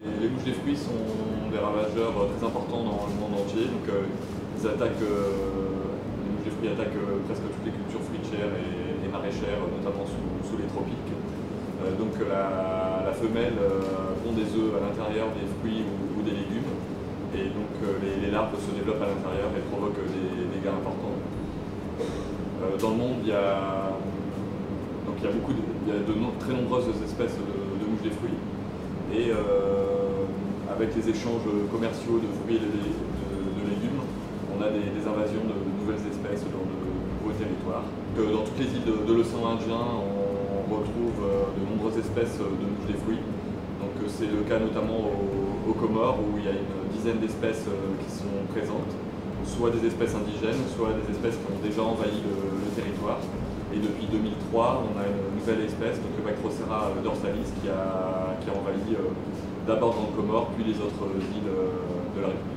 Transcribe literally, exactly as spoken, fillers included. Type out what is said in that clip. Les mouches des fruits sont des ravageurs très importants dans le monde entier. Donc, euh, ils attaquent, euh, les mouches des fruits attaquent euh, presque toutes les cultures fruitières et, et maraîchères, notamment sous, sous les tropiques. Euh, donc la, la femelle euh, pond des œufs à l'intérieur des fruits ou, ou des légumes. Et donc euh, les, les larves se développent à l'intérieur et provoquent des dégâts importants. Euh, dans le monde, il y a, donc, il y a, beaucoup de, il y a de no très nombreuses espèces de, de mouches des fruits. Et euh, avec les échanges commerciaux de fruits et de, de, de légumes, on a des, des invasions de, de nouvelles espèces dans de nouveaux territoires. Euh, dans toutes les îles de, de l'océan Indien, on retrouve euh, de nombreuses espèces de mouches des fruits. Donc euh, c'est le cas notamment aux, aux Comores, où il y a une dizaine d'espèces euh, qui sont présentes, soit des espèces indigènes, soit des espèces qui ont déjà envahi le, le territoire. Et depuis deux mille trois, on a une nouvelle espèce, donc le Bactrocera dorsalis, qui a, qui a envahi euh, d'abord dans le Comore, puis les autres îles euh, de la République.